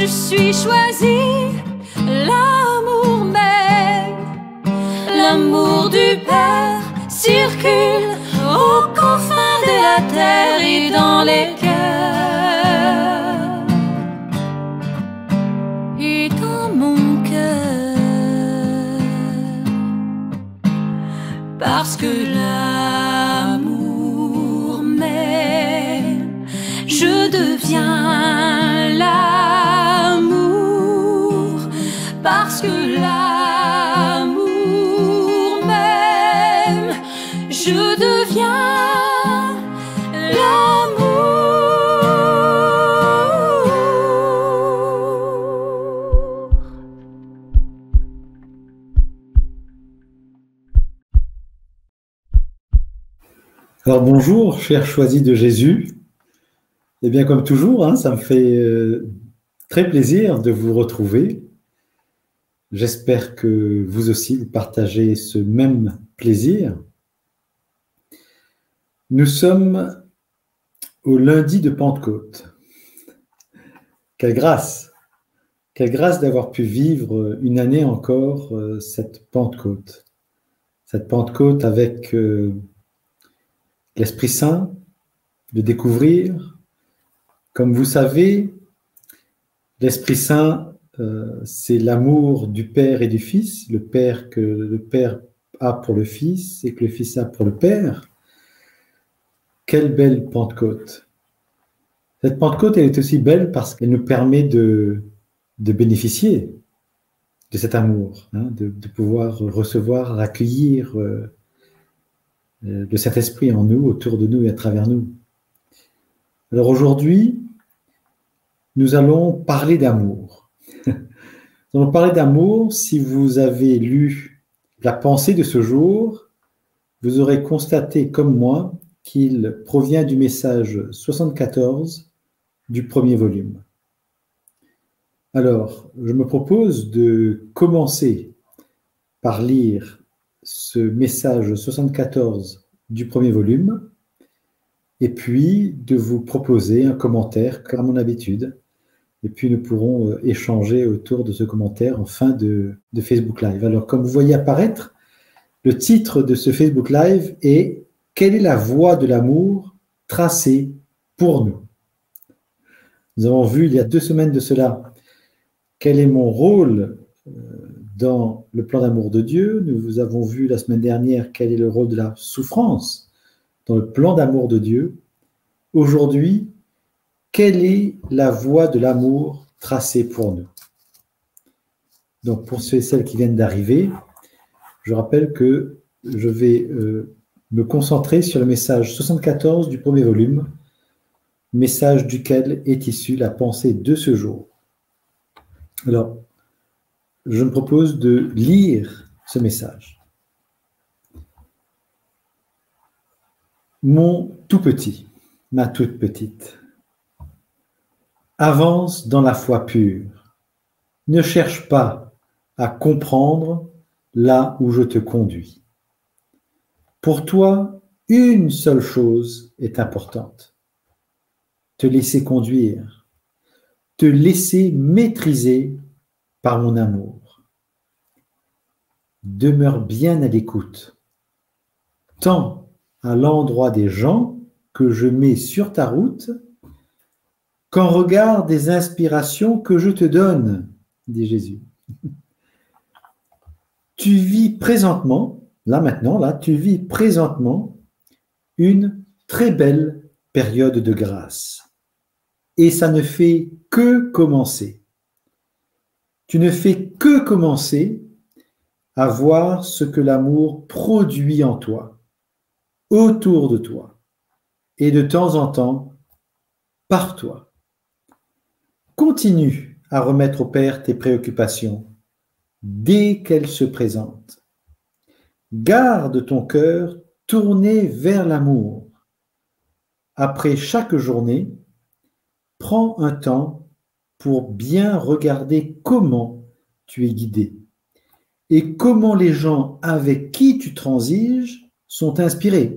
je suis choisie, l'amour m'aime, l'amour du Père circule aux confins de la terre et dans les cœurs, et dans mon cœur, parce que l'amour m'aime, je deviens l'amour, parce que l'amour m'aime, je deviens l'amour. Alors bonjour, chers Choisis de Jésus. Eh bien, comme toujours, hein, ça me fait très plaisir de vous retrouver. J'espère que vous aussi, vous partagez ce même plaisir. Nous sommes au lundi de Pentecôte. Quelle grâce d'avoir pu vivre une année encore cette Pentecôte avec l'Esprit Saint, de découvrir. Comme vous savez, l'Esprit Saint, c'est l'amour du Père et du Fils, le Père que le Père a pour le Fils et que le Fils a pour le Père. Quelle belle Pentecôte! Cette Pentecôte, elle est aussi belle parce qu'elle nous permet de bénéficier de cet amour, hein, de pouvoir recevoir, accueillir le Saint-Esprit en nous, autour de nous et à travers nous. Alors aujourd'hui, nous allons parler d'amour. Nous allons parler d'amour. Si vous avez lu la pensée de ce jour, vous aurez constaté, comme moi, qu'il provient du message 74 du premier volume. Alors, je me propose de commencer par lire ce message 74 du premier volume et puis de vous proposer un commentaire, comme à mon habitude. Et puis nous pourrons échanger autour de ce commentaire en fin de Facebook Live. Alors, comme vous voyez apparaître, le titre de ce Facebook Live est « Quelle est la voie de l'amour tracée pour nous ?» Nous avons vu il y a 2 semaines de cela « Quel est mon rôle dans le plan d'amour de Dieu ?» Nous avons vu la semaine dernière « Quel est le rôle de la souffrance ?» dans le plan d'amour de Dieu. Aujourd'hui, quelle est la voie de l'amour tracée pour nous? Donc, pour ceux et celles qui viennent d'arriver, je rappelle que je vais me concentrer sur le message 74 du premier volume, message duquel est issue la pensée de ce jour. Alors, je me propose de lire ce message. Mon tout petit, ma toute petite, avance dans la foi pure. Ne cherche pas à comprendre là où je te conduis. Pour toi, une seule chose est importante. Te laisser conduire, te laisser maîtriser par mon amour. Demeure bien à l'écoute, tant à l'endroit des gens que je mets sur ta route, qu'en regard des inspirations que je te donne, dit Jésus. Tu vis présentement, là maintenant, là, tu vis présentement une très belle période de grâce. Et ça ne fait que commencer. Tu ne fais que commencer à voir ce que l'amour produit en toi, autour de toi, et de temps en temps, par toi. Continue à remettre au Père tes préoccupations dès qu'elles se présentent. Garde ton cœur tourné vers l'amour. Après chaque journée, prends un temps pour bien regarder comment tu es guidé et comment les gens avec qui tu transiges sont inspirés,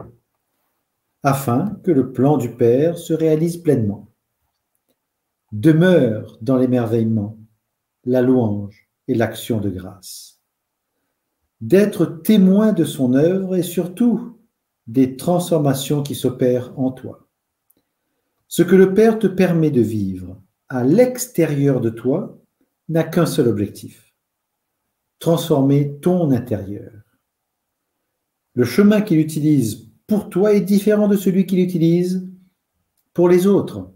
afin que le plan du Père se réalise pleinement. demeure dans l'émerveillement, la louange et l'action de grâce. D'être témoin de son œuvre et surtout des transformations qui s'opèrent en toi. Ce que le Père te permet de vivre à l'extérieur de toi n'a qu'un seul objectif, transformer ton intérieur. Le chemin qu'il utilise pour toi est différent de celui qu'il utilise pour les autres.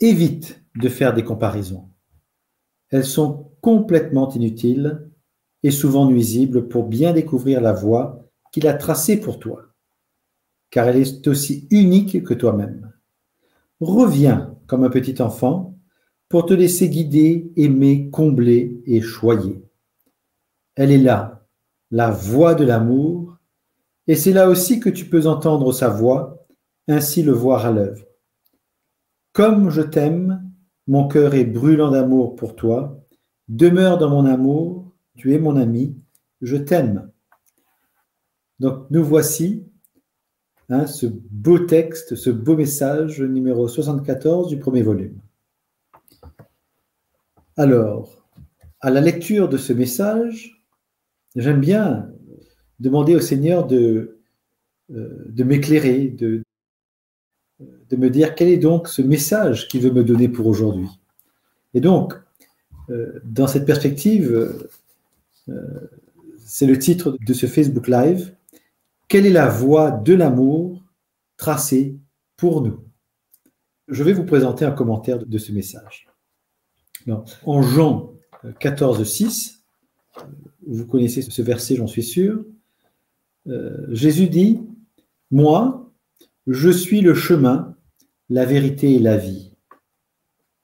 Évite de faire des comparaisons. Elles sont complètement inutiles et souvent nuisibles pour bien découvrir la voie qu'il a tracée pour toi, car elle est aussi unique que toi-même. Reviens comme un petit enfant pour te laisser guider, aimer, combler et choyer. Elle est là, la voix de l'amour, et c'est là aussi que tu peux entendre sa voix, ainsi le voir à l'œuvre. Comme je t'aime, mon cœur est brûlant d'amour pour toi, demeure dans mon amour, tu es mon ami, je t'aime. Donc nous voici, ce beau texte, ce beau message, numéro 74 du premier volume. Alors, à la lecture de ce message, j'aime bien demander au Seigneur de m'éclairer, de me dire quel est donc ce message qu'il veut me donner pour aujourd'hui. Et donc, dans cette perspective, c'est le titre de ce Facebook Live, quelle est la voie de l'amour tracée pour nous? Je vais vous présenter un commentaire de ce message. Non. En Jean 14, 6, vous connaissez ce verset, j'en suis sûr, Jésus dit « Moi, je suis le chemin, la vérité et la vie.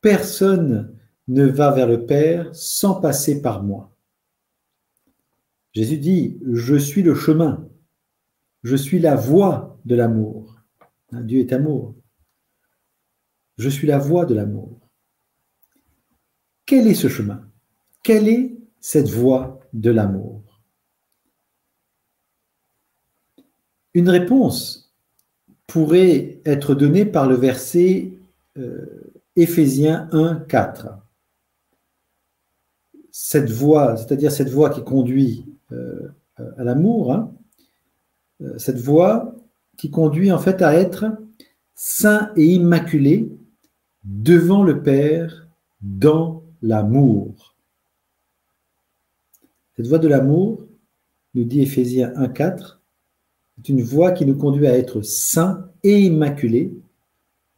Personne ne va vers le Père sans passer par moi. » Jésus dit « Je suis le chemin. » Je suis la voie de l'amour. Dieu est amour. Je suis la voie de l'amour. Quel est ce chemin? Quelle est cette voie de l'amour? Une réponse pourrait être donnée par le verset Éphésiens 1, 4. Cette voie, c'est-à-dire cette voie qui conduit à l'amour, cette voie qui conduit en fait à être saint et immaculé devant le Père dans l'amour. Cette voie de l'amour, nous dit Éphésiens 1,4, est une voie qui nous conduit à être saint et immaculé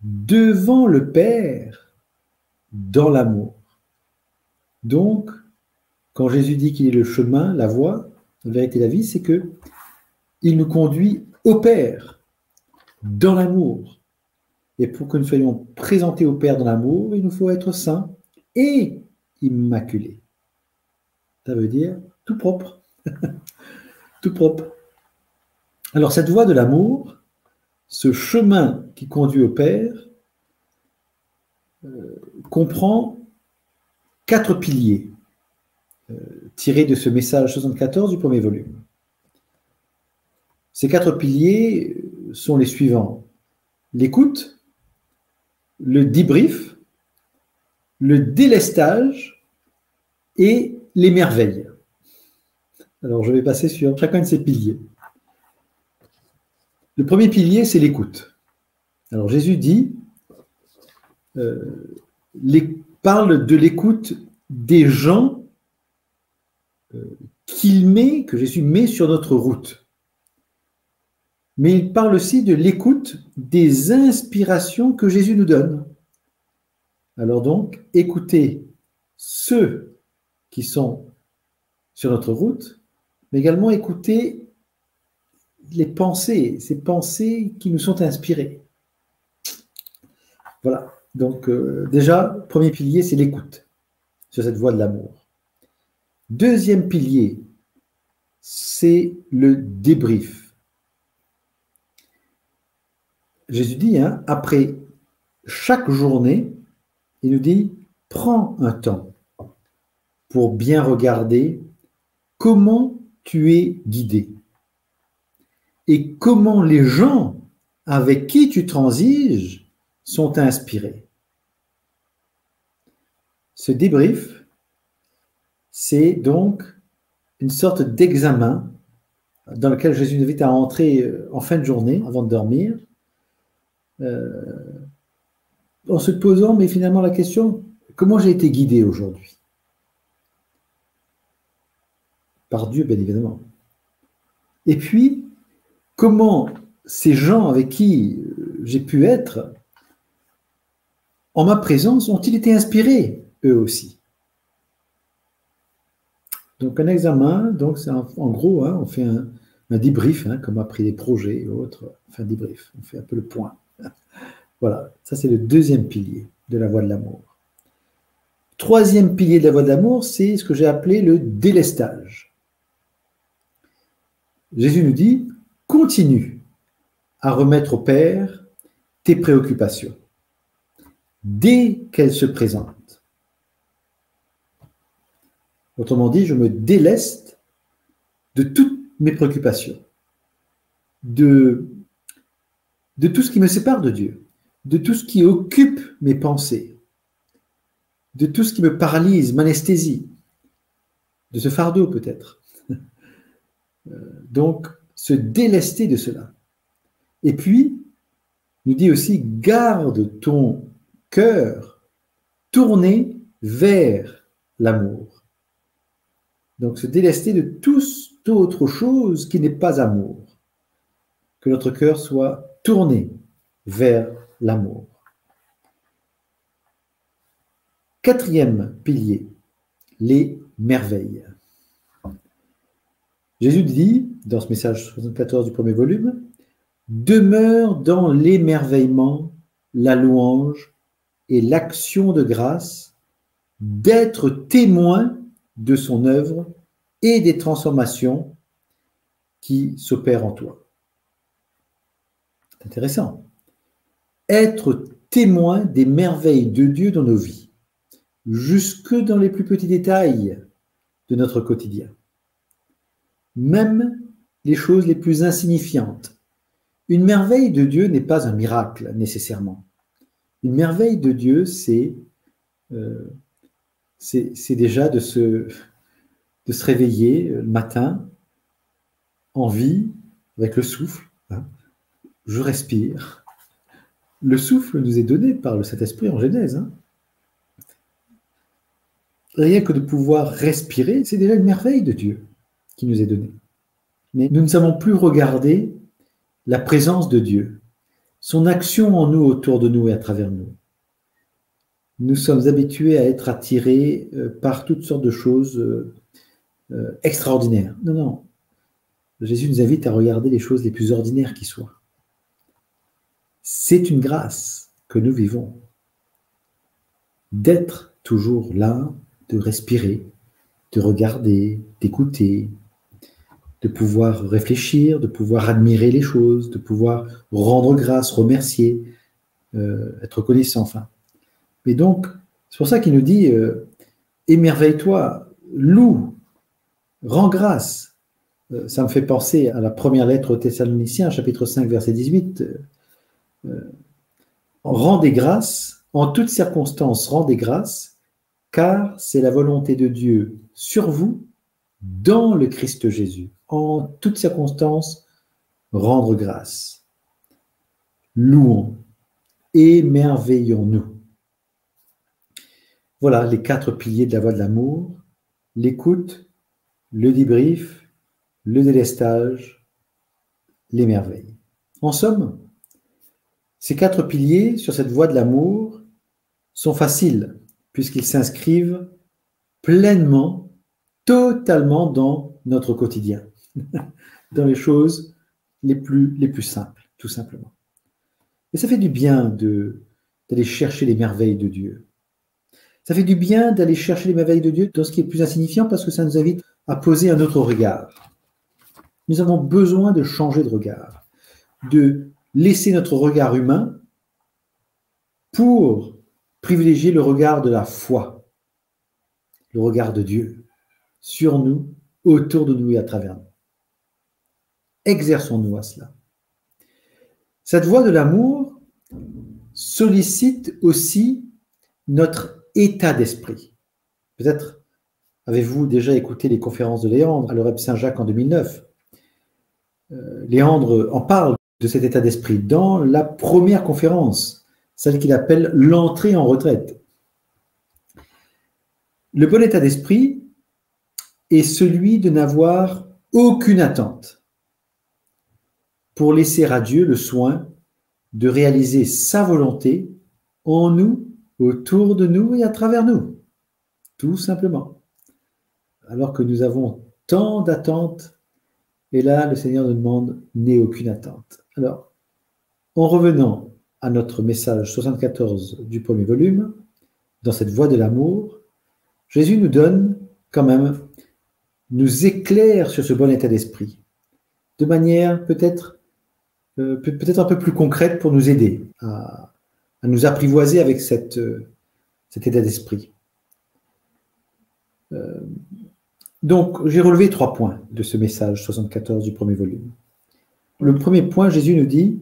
devant le Père dans l'amour. Donc, quand Jésus dit qu'il est le chemin, la voie, la vérité et la vie, c'est que il nous conduit au Père, dans l'amour. Et pour que nous soyons présentés au Père dans l'amour, il nous faut être saints et immaculés. Ça veut dire tout propre. Tout propre. Alors cette voie de l'amour, ce chemin qui conduit au Père, comprend 4 piliers tirés de ce message 74 du premier volume. Ces 4 piliers sont les suivants. L'écoute, le débrief, le délestage et les merveilles. Alors, je vais passer sur chacun de ces piliers. Le premier pilier, c'est l'écoute. Alors, Jésus dit, parle de l'écoute des gens que Jésus met sur notre route. Mais il parle aussi de l'écoute des inspirations que Jésus nous donne. Alors donc, écoutez ceux qui sont sur notre route, mais également écoutez les pensées, ces pensées qui nous sont inspirées. Voilà, donc déjà, premier pilier, c'est l'écoute sur cette voie de l'amour. Deuxième pilier, c'est le débrief. Jésus dit, après chaque journée, il nous dit, prends un temps pour bien regarder comment tu es guidé et comment les gens avec qui tu transiges sont inspirés. Ce débrief, c'est donc une sorte d'examen dans lequel Jésus nous invite à entrer en fin de journée, avant de dormir, en se posant, mais finalement, la question, comment j'ai été guidé aujourd'hui? Par Dieu, bien évidemment. Et puis, comment ces gens avec qui j'ai pu être, en ma présence, ont-ils été inspirés, eux aussi? Donc, un examen, donc c'est en gros, hein, on fait un débrief, hein, comme après des projets et autres, enfin débrief, on fait un peu le point. Voilà, ça c'est le deuxième pilier de la voie de l'amour. Troisième pilier de la voie de l'amour, c'est ce que j'ai appelé le délestage. Jésus nous dit, continue à remettre au Père tes préoccupations, dès qu'elles se présentent. Autrement dit, je me déleste de toutes mes préoccupations, de tout ce qui me sépare de Dieu, de tout ce qui occupe mes pensées, de tout ce qui me paralyse, m'anesthésie, de ce fardeau peut-être. Donc, se délester de cela. Et puis, nous dit aussi, garde ton cœur tourné vers l'amour. Donc, se délester de toute autre chose qui n'est pas amour. Que notre cœur soit tourné vers l'amour. Quatrième pilier, les merveilles. Jésus dit, dans ce message 74 du premier volume, « Demeure dans l'émerveillement, la louange et l'action de grâce d'être témoin de son œuvre et des transformations qui s'opèrent en toi. » C'est intéressant. Être témoin des merveilles de Dieu dans nos vies, jusque dans les plus petits détails de notre quotidien. Même les choses les plus insignifiantes. Une merveille de Dieu n'est pas un miracle, nécessairement. Une merveille de Dieu, c'est déjà de se réveiller le matin, en vie, avec le souffle. Hein. Je respire. Le souffle nous est donné par le Saint-Esprit en Genèse. Hein. Rien que de pouvoir respirer, c'est déjà une merveille de Dieu qui nous est donné. Mais nous ne savons plus regarder la présence de Dieu, son action en nous, autour de nous et à travers nous. Nous sommes habitués à être attirés par toutes sortes de choses extraordinaires. Non, non. Jésus nous invite à regarder les choses les plus ordinaires qui soient. C'est une grâce que nous vivons d'être toujours là, de respirer, de regarder, d'écouter, de pouvoir réfléchir, de pouvoir admirer les choses, de pouvoir rendre grâce, remercier, être reconnaissant, enfin. Mais donc, c'est pour ça qu'il nous dit « Émerveille-toi, loue, rends grâce ». Ça me fait penser à la première lettre aux Thessaloniciens, chapitre 5, verset 18. « Rendez grâce, en toutes circonstances, rendez grâce, car c'est la volonté de Dieu ». Sur vous, dans le Christ Jésus, en toutes circonstances, rendre grâce. Louons, émerveillons-nous. Voilà les quatre piliers de la voie de l'amour, l'écoute, le débrief, le délestage, les merveilles. En somme, ces quatre piliers sur cette voie de l'amour sont faciles, puisqu'ils s'inscrivent pleinement, totalement dans notre quotidien, dans les choses les plus simples, tout simplement. Et ça fait du bien d'aller chercher les merveilles de Dieu. Ça fait du bien d'aller chercher les merveilles de Dieu dans ce qui est plus insignifiant, parce que ça nous invite à poser un autre regard. Nous avons besoin de changer de regard, de laisser notre regard humain pour privilégier le regard de la foi, le regard de Dieu. Sur nous, autour de nous et à travers nous. Exerçons-nous à cela. Cette voie de l'amour sollicite aussi notre état d'esprit. Peut-être avez-vous déjà écouté les conférences de Léandre à l'Europe Saint-Jacques en 2009. Léandre en parle de cet état d'esprit dans la première conférence, celle qu'il appelle « l'entrée en retraite ». Le bon état d'esprit est celui de n'avoir aucune attente pour laisser à Dieu le soin de réaliser sa volonté en nous, autour de nous et à travers nous, tout simplement. Alors que nous avons tant d'attentes, et là, le Seigneur nous demande « n'aie aucune attente ». Alors, en revenant à notre message 74 du premier volume, dans cette voie de l'amour, Jésus nous donne quand même, nous éclaire sur ce bon état d'esprit, de manière peut-être un peu plus concrète pour nous aider à nous apprivoiser avec cet état d'esprit. Donc, j'ai relevé 3 points de ce message 74 du premier volume. Le premier point, Jésus nous dit,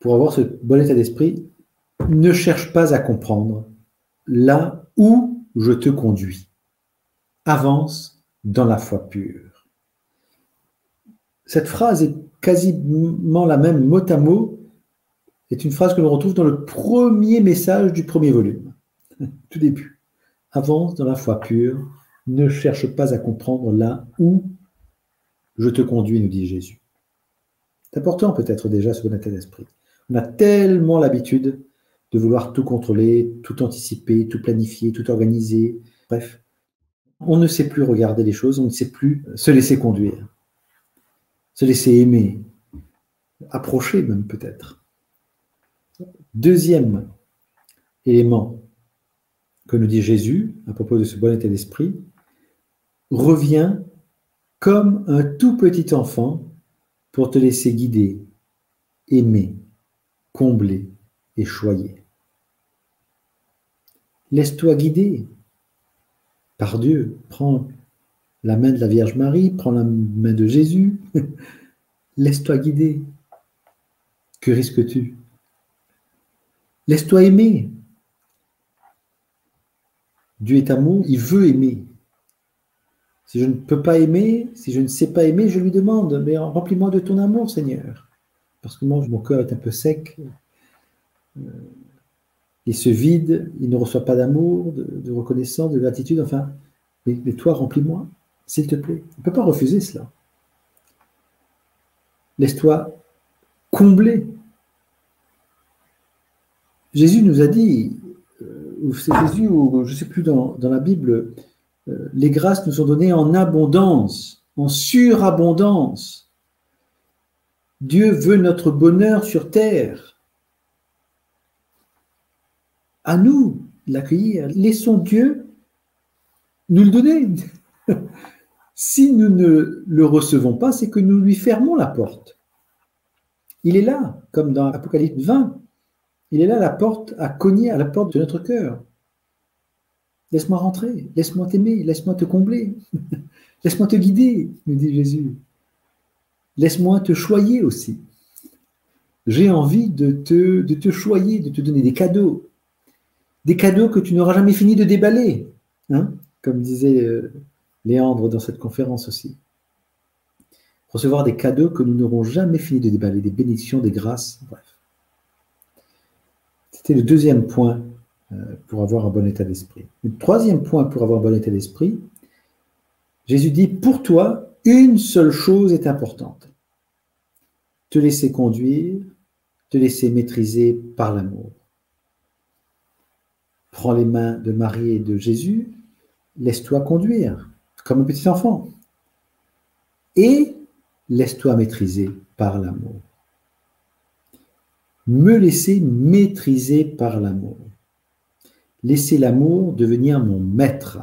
pour avoir ce bon état d'esprit, « Ne cherche pas à comprendre là où je te conduis. Avance dans la foi pure. » Cette phrase est quasiment la même mot à mot, est une phrase que l'on retrouve dans le premier message du premier volume, tout début. « Avance dans la foi pure, ne cherche pas à comprendre là où je te conduis », nous dit Jésus. C'est important peut-être déjà ce bon état d'esprit. On a tellement l'habitude de vouloir tout contrôler, tout anticiper, tout planifier, tout organiser. Bref, on ne sait plus regarder les choses, on ne sait plus se laisser conduire, se laisser aimer, approcher même peut-être. Deuxième élément que nous dit Jésus à propos de ce bon état d'esprit, reviens comme un tout petit enfant pour te laisser guider, aimer, combler et choyer. Laisse-toi guider par Dieu. Prends la main de la Vierge Marie, prends la main de Jésus. Laisse-toi guider. Que risques-tu? Laisse-toi aimer. Dieu est amour, il veut aimer. Si je ne peux pas aimer, si je ne sais pas aimer, je lui demande, mais en remplissement de ton amour, Seigneur. Parce que moi, mon cœur est un peu sec, il se vide, il ne reçoit pas d'amour, de reconnaissance, de gratitude, enfin, mais toi, remplis-moi, s'il te plaît. On ne peut pas refuser cela. Laisse-toi combler. Jésus nous a dit, c'est Jésus, ou je ne sais plus, dans la Bible, les grâces nous sont données en abondance, en surabondance. Dieu veut notre bonheur sur terre. À nous l'accueillir. Laissons Dieu nous le donner. Si nous ne le recevons pas, c'est que nous lui fermons la porte. Il est là, comme dans Apocalypse 20. Il est là, la porte, à cogner à la porte de notre cœur. Laisse-moi rentrer, laisse-moi t'aimer, laisse-moi te combler, laisse-moi te guider, nous dit Jésus. Laisse-moi te choyer aussi. J'ai envie de te choyer, de te donner des cadeaux que tu n'auras jamais fini de déballer, hein, comme disait Léandre dans cette conférence aussi. Recevoir des cadeaux que nous n'aurons jamais fini de déballer, des bénédictions, des grâces, bref. C'était le deuxième point pour avoir un bon état d'esprit. Le troisième point pour avoir un bon état d'esprit, Jésus dit, pour toi, une seule chose est importante. Te laisser conduire, te laisser maîtriser par l'amour. Prends les mains de Marie et de Jésus, laisse-toi conduire, comme un petit enfant. Et laisse-toi maîtriser par l'amour. Me laisser maîtriser par l'amour. Laisser l'amour devenir mon maître.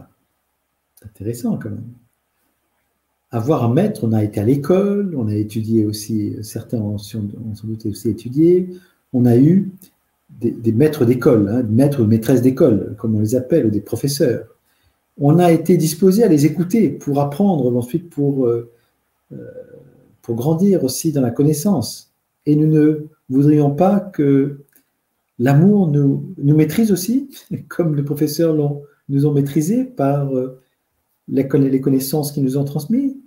C'est intéressant quand même. Avoir un maître, on a été à l'école, on a étudié aussi, certains ont sans doute aussi étudié, on a eu des maîtres d'école, hein, maîtres ou maîtresses d'école, comme on les appelle, ou des professeurs. On a été disposé à les écouter pour apprendre, ensuite pour grandir aussi dans la connaissance. Et nous ne voudrions pas que L'amour nous maîtrise aussi, comme les professeurs nous ont maîtrisés par les connaissances qu'ils nous ont transmises.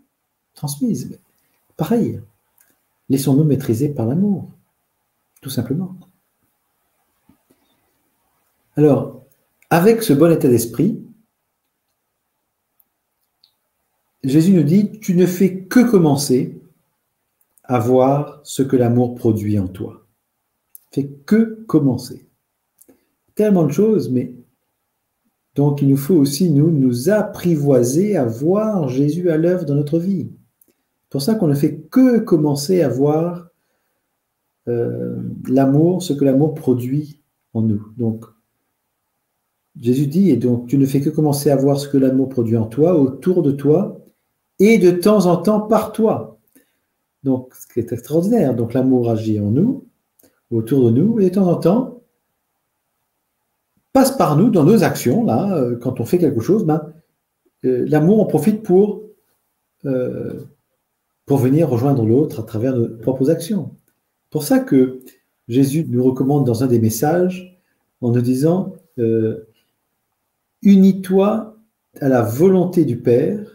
Mais pareil, laissons-nous maîtriser par l'amour, tout simplement. Alors, avec ce bon état d'esprit, Jésus nous dit « Tu ne fais que commencer à voir ce que l'amour produit en toi. » Fais que commencer. Tellement de choses, mais donc il nous faut aussi nous apprivoiser à voir Jésus à l'œuvre dans notre vie. C'est pour ça qu'on ne fait que commencer à voir l'amour, ce que l'amour produit en nous. Donc Jésus dit, et donc tu ne fais que commencer à voir ce que l'amour produit en toi, autour de toi, et de temps en temps par toi. Donc, ce qui est extraordinaire, donc l'amour agit en nous, autour de nous, et de temps en temps, passe par nous, dans nos actions, là, quand on fait quelque chose, l'amour en profite pour venir rejoindre l'autre à travers nos propres actions. C'est pour ça que Jésus nous recommande dans un des messages, en nous disant « Unis-toi à la volonté du Père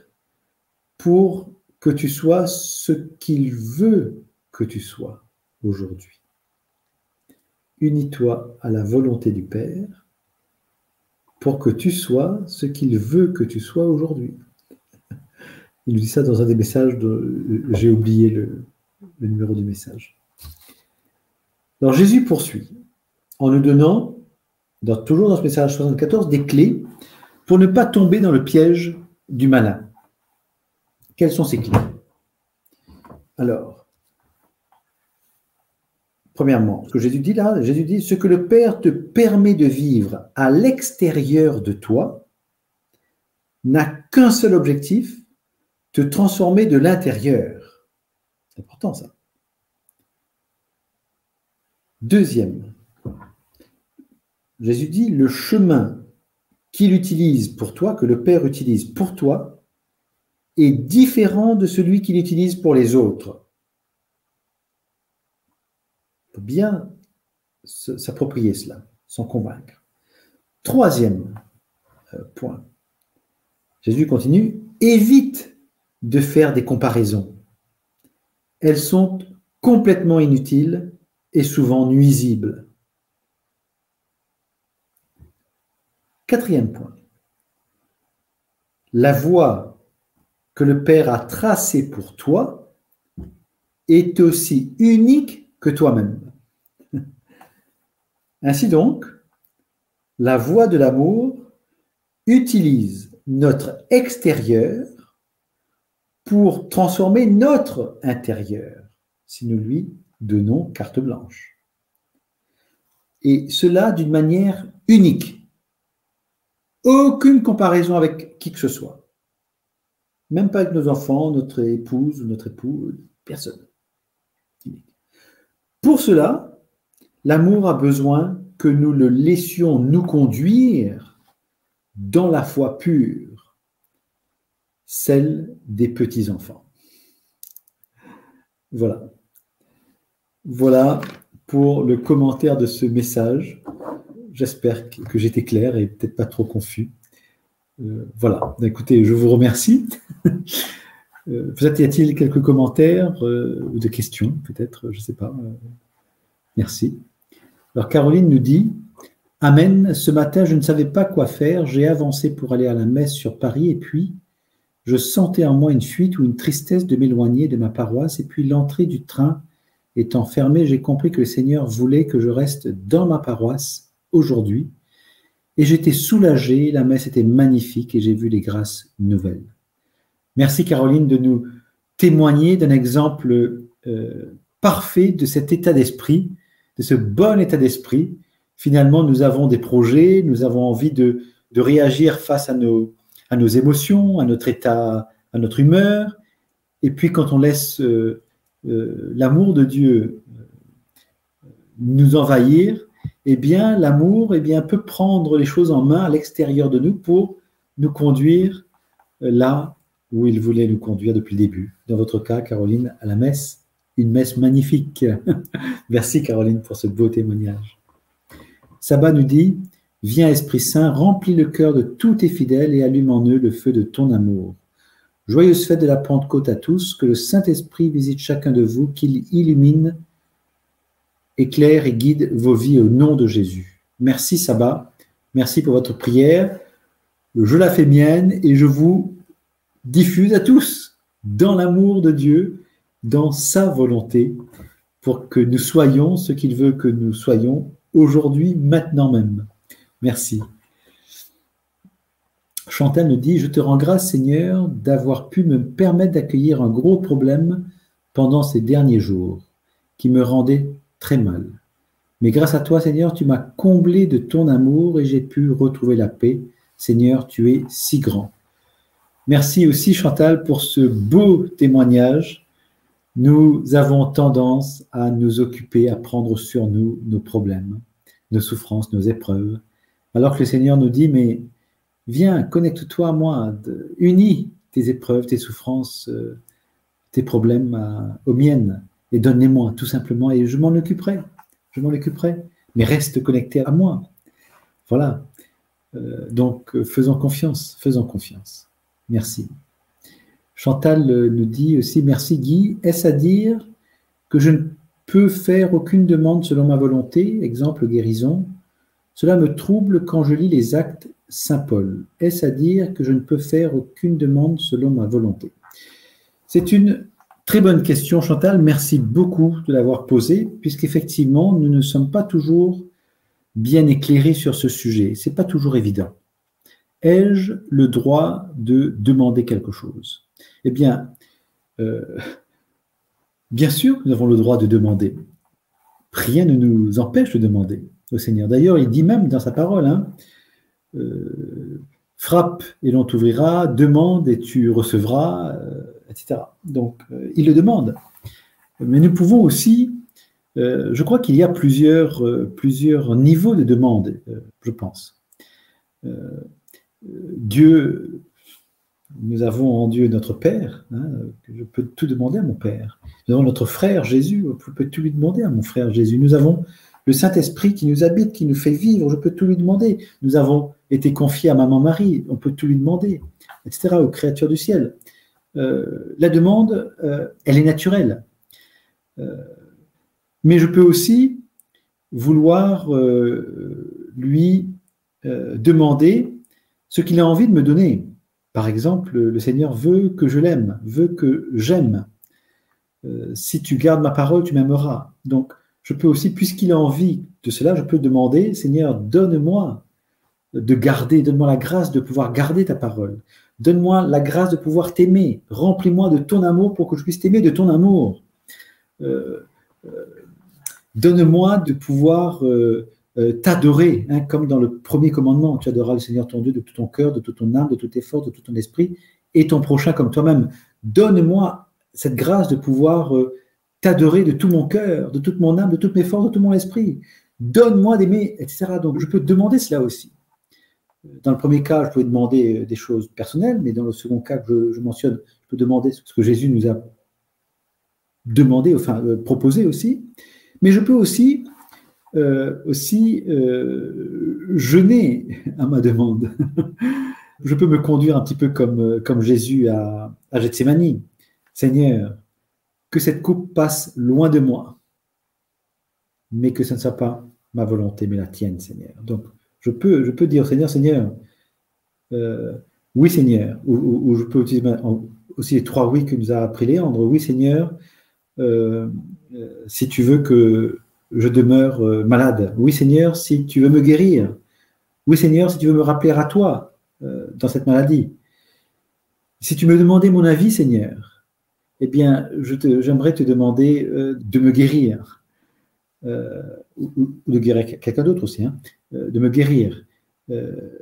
pour que tu sois ce qu'il veut que tu sois aujourd'hui. » Unis-toi à la volonté du Père pour que tu sois ce qu'il veut que tu sois aujourd'hui. Il nous dit ça dans un des messages, j'ai oublié le numéro du message. Alors Jésus poursuit en nous donnant, toujours dans ce message 74, des clés pour ne pas tomber dans le piège du malin. Quelles sont ces clés? Alors, premièrement, ce que Jésus dit là, Jésus dit « Ce que le Père te permet de vivre à l'extérieur de toi n'a qu'un seul objectif, te transformer de l'intérieur. » C'est important ça. Deuxième, Jésus dit « Le chemin qu'il utilise pour toi, que le Père utilise pour toi, est différent de celui qu'il utilise pour les autres. » Il faut bien s'approprier cela, s'en convaincre. Troisième point, Jésus continue, évite de faire des comparaisons. Elles sont complètement inutiles et souvent nuisibles. Quatrième point, la voie que le Père a tracée pour toi est aussi unique que toi-même. Ainsi donc, la voie de l'amour utilise notre extérieur pour transformer notre intérieur, si nous lui donnons carte blanche. Et cela d'une manière unique. Aucune comparaison avec qui que ce soit. Même pas avec nos enfants, notre épouse ou notre époux, personne. Pour cela, l'amour a besoin que nous le laissions nous conduire dans la foi pure, celle des petits-enfants. Voilà. Voilà pour le commentaire de ce message. J'espère que j'étais clair et peut-être pas trop confus. Voilà. Écoutez, je vous remercie. Peut-être y a-t-il quelques commentaires ou des questions, peut-être, je ne sais pas. Merci. Alors Caroline nous dit « Amen, ce matin je ne savais pas quoi faire, j'ai avancé pour aller à la messe sur Paris et puis je sentais en moi une fuite ou une tristesse de m'éloigner de ma paroisse et puis l'entrée du train étant fermée, j'ai compris que le Seigneur voulait que je reste dans ma paroisse aujourd'hui et j'étais soulagée, la messe était magnifique et j'ai vu les grâces nouvelles. » Merci Caroline de nous témoigner d'un exemple parfait de cet état d'esprit, de ce bon état d'esprit. Finalement, nous avons des projets, nous avons envie de réagir face à nos émotions, à notre état, à notre humeur. Et puis quand on laisse l'amour de Dieu nous envahir, eh bien l'amour peut prendre les choses en main à l'extérieur de nous pour nous conduire là où il voulait nous conduire depuis le début. Dans votre cas, Caroline, à la messe, une messe magnifique. Merci Caroline pour ce beau témoignage. Sabat nous dit « Viens, Esprit Saint, remplis le cœur de tous tes fidèles et allume en eux le feu de ton amour. Joyeuse fête de la Pentecôte à tous, que le Saint-Esprit visite chacun de vous, qu'il illumine, éclaire et guide vos vies au nom de Jésus. » Merci Sabat, merci pour votre prière. Je la fais mienne et je vous diffuse à tous dans l'amour de Dieu, dans sa volonté, pour que nous soyons ce qu'il veut que nous soyons aujourd'hui, maintenant même. Merci. Chantal nous dit « Je te rends grâce, Seigneur, d'avoir pu me permettre d'accueillir un gros problème pendant ces derniers jours, qui me rendait très mal. Mais grâce à toi, Seigneur, tu m'as comblé de ton amour et j'ai pu retrouver la paix. Seigneur, tu es si grand. » Merci aussi, Chantal, pour ce beau témoignage. Nous avons tendance à nous occuper, à prendre sur nous nos problèmes, nos souffrances, nos épreuves. Alors que le Seigneur nous dit, mais viens, connecte-toi à moi, unis tes épreuves, tes souffrances, tes problèmes aux miennes et donne-les-moi tout simplement et je m'en occuperai, mais reste connecté à moi. Voilà, donc faisons confiance. Merci. Chantal nous dit aussi, merci Guy, est-ce à dire que je ne peux faire aucune demande selon ma volonté, exemple guérison? Cela me trouble quand je lis les actes Saint Paul. Est-ce à dire que je ne peux faire aucune demande selon ma volonté? C'est une très bonne question Chantal, merci beaucoup de l'avoir posée, puisqu'effectivement nous ne sommes pas toujours bien éclairés sur ce sujet, ce n'est pas toujours évident. Ai-je le droit de demander quelque chose? Eh bien, bien sûr, nous avons le droit de demander. Rien ne nous empêche de demander au Seigneur. D'ailleurs, il dit même dans sa parole, frappe et l'on t'ouvrira, demande et tu recevras, etc. Donc, il le demande. Mais nous pouvons aussi, je crois qu'il y a plusieurs niveaux de demande, je pense. Dieu, nous avons en Dieu notre Père, je peux tout demander à mon Père. Nous avons notre frère Jésus, je peux tout lui demander à mon frère Jésus. Nous avons le Saint-Esprit qui nous habite, qui nous fait vivre, je peux tout lui demander. Nous avons été confiés à Maman Marie, on peut tout lui demander, etc., aux créatures du ciel. La demande, elle est naturelle. Mais je peux aussi vouloir lui demander ce qu'il a envie de me donner. Par exemple, le Seigneur veut que je l'aime, veut que j'aime. Si tu gardes ma parole, tu m'aimeras. Donc, je peux aussi, puisqu'il a envie de cela, je peux demander, Seigneur, donne-moi la grâce de pouvoir garder ta parole. Donne-moi la grâce de pouvoir t'aimer. Remplis-moi de ton amour pour que je puisse t'aimer de ton amour. Donne-moi de pouvoir... t'adorer, comme dans le premier commandement, tu adoreras le Seigneur ton Dieu de tout ton cœur, de toute ton âme, de tout tes forces, de tout ton esprit, et ton prochain comme toi-même. Donne-moi cette grâce de pouvoir t'adorer de tout mon cœur, de toute mon âme, de toutes mes forces, de tout mon esprit. Donne-moi d'aimer, etc. Donc je peux demander cela aussi. Dans le premier cas, je pouvais demander des choses personnelles, mais dans le second cas que je mentionne, je peux demander ce que Jésus nous a demandé, enfin proposé aussi. Mais je peux aussi jeûner à ma demande. Je peux me conduire un petit peu comme Jésus à Gethsémani. Seigneur, que cette coupe passe loin de moi, mais que ce ne soit pas ma volonté, mais la tienne, Seigneur. Donc, je peux dire au Seigneur, oui, Seigneur, ou je peux utiliser aussi les trois oui que nous a appris Léandre. Oui, Seigneur, si tu veux que je demeure malade. Oui, Seigneur, si tu veux me guérir. Oui, Seigneur, si tu veux me rappeler à toi dans cette maladie. Si tu me demandais mon avis, Seigneur, eh bien, j'aimerais te demander de me guérir. Ou de guérir quelqu'un d'autre aussi, de me guérir.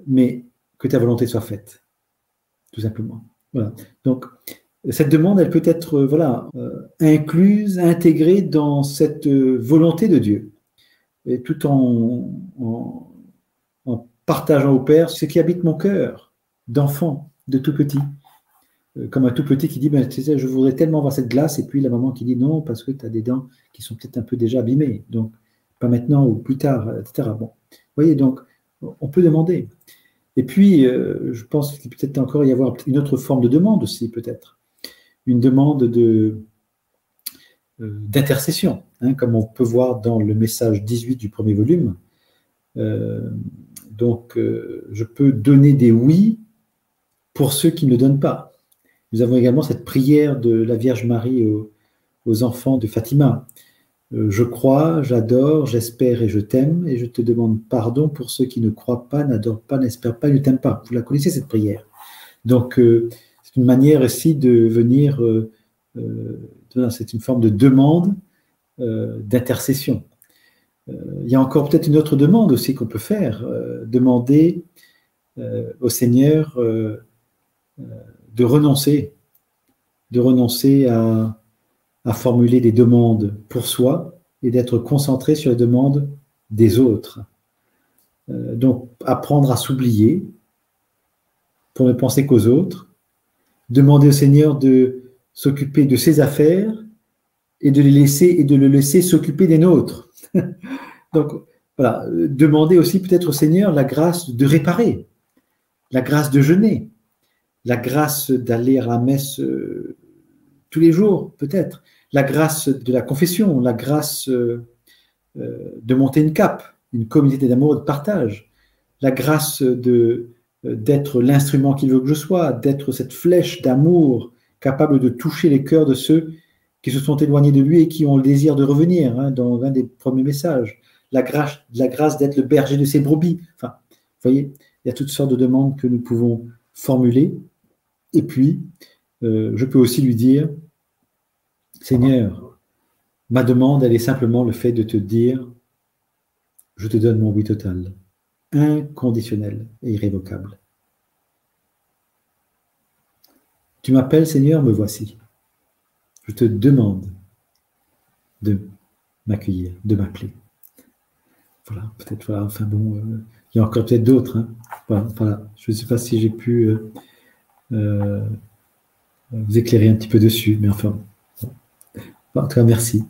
Mais que ta volonté soit faite, tout simplement. Voilà. Donc, cette demande, elle peut être incluse, intégrée dans cette volonté de Dieu, et tout en partageant au Père ce qui habite mon cœur, d'enfant, de tout petit. Comme un tout petit qui dit, tu sais, je voudrais tellement avoir cette glace, et puis la maman qui dit non, parce que tu as des dents qui sont peut-être un peu déjà abîmées, donc pas maintenant ou plus tard, etc. Bon, voyez, donc, on peut demander. Et puis, je pense qu'il peut peut-être encore y avoir une autre forme de demande aussi, peut-être. Une demande d'intercession, hein, comme on peut voir dans le message 18 du premier volume. Donc, je peux donner des oui pour ceux qui ne le donnent pas. Nous avons également cette prière de la Vierge Marie aux enfants de Fatima. Je crois, j'adore, j'espère et je t'aime, et je te demande pardon pour ceux qui ne croient pas, n'adorent pas, n'espèrent pas, ne t'aiment pas. Vous la connaissez, cette prière. Donc, c'est une manière aussi de venir, c'est une forme de demande, d'intercession. Il y a encore peut-être une autre demande aussi qu'on peut faire, demander au Seigneur de renoncer à formuler des demandes pour soi et d'être concentré sur les demandes des autres. Donc, apprendre à s'oublier pour ne penser qu'aux autres, demander au Seigneur de s'occuper de ses affaires et de le laisser s'occuper des nôtres. Donc, voilà, demander aussi peut-être au Seigneur la grâce de réparer, la grâce de jeûner, la grâce d'aller à la messe tous les jours, peut-être, la grâce de la confession, la grâce de monter une CAP, une communauté d'amour et de partage, la grâce d'être l'instrument qu'il veut que je sois, d'être cette flèche d'amour capable de toucher les cœurs de ceux qui se sont éloignés de lui et qui ont le désir de revenir, hein, dans un des premiers messages, la grâce d'être le berger de ses brebis. Enfin, vous voyez, il y a toutes sortes de demandes que nous pouvons formuler. Et puis, je peux aussi lui dire, « Seigneur, ma demande, elle est simplement le fait de te dire, je te donne mon oui total, inconditionnel et irrévocable. Tu m'appelles, Seigneur, me voici. Je te demande de m'accueillir, de m'appeler. » Voilà, peut-être, voilà, enfin bon, il y a encore peut-être d'autres. Hein. Voilà, je ne sais pas si j'ai pu... vous éclairer un petit peu dessus, mais enfin, en tout cas, merci.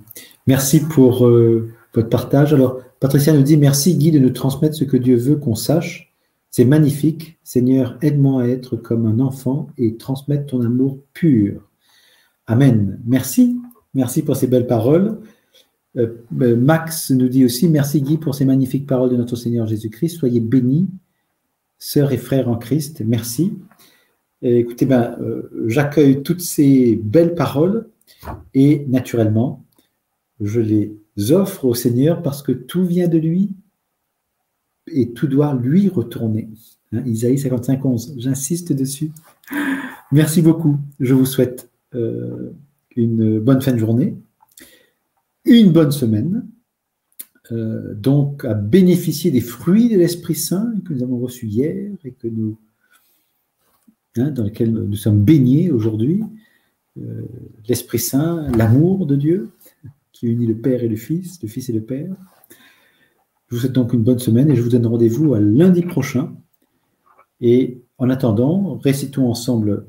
Merci pour votre partage. Alors, Patricia nous dit, merci Guy de nous transmettre ce que Dieu veut qu'on sache. C'est magnifique. Seigneur, aide-moi à être comme un enfant et transmettre ton amour pur. Amen. Merci. Merci pour ces belles paroles. Max nous dit aussi, merci Guy pour ces magnifiques paroles de notre Seigneur Jésus-Christ. Soyez bénis, sœurs et frères en Christ. Merci. Écoutez, j'accueille toutes ces belles paroles et naturellement, je les offre au Seigneur parce que tout vient de lui et tout doit lui retourner. Hein, Isaïe 55, 11, j'insiste dessus. Merci beaucoup. Je vous souhaite une bonne fin de journée, une bonne semaine, donc à bénéficier des fruits de l'Esprit Saint que nous avons reçus hier et que nous... dans lequel nous sommes baignés aujourd'hui, l'Esprit Saint, l'amour de Dieu, qui unit le Père et le Fils et le Père. Je vous souhaite donc une bonne semaine et je vous donne rendez-vous à lundi prochain. Et en attendant, récitons ensemble,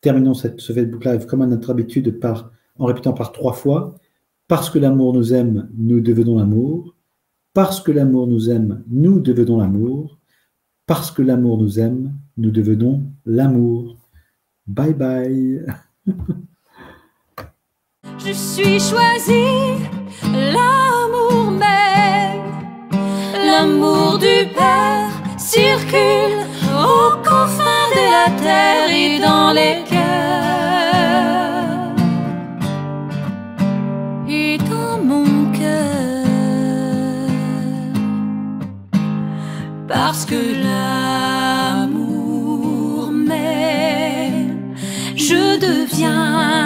terminons ce Facebook Live comme à notre habitude en répétant par 3 fois, parce que l'amour nous aime, nous devenons l'amour, parce que l'amour nous aime, nous devenons l'amour, parce que l'amour nous aime, nous devenons l'amour. Bye bye. Je suis choisie, l'amour m'aime. L'amour du Père circule aux confins de la terre et dans les cœurs. Et dans mon cœur. Parce que l'amour je deviens